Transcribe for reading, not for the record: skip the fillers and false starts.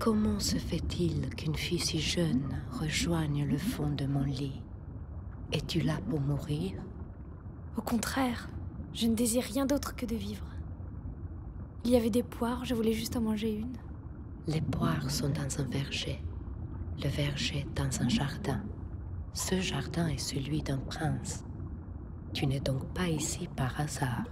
Comment se fait-il qu'une fille si jeune rejoigne le fond de mon lit? Es-tu là pour mourir? Au contraire, je ne désire rien d'autre que de vivre. Il y avait des poires, je voulais juste en manger une. Les poires sont dans un verger, le verger dans un jardin. Ce jardin est celui d'un prince. Tu n'es donc pas ici par hasard.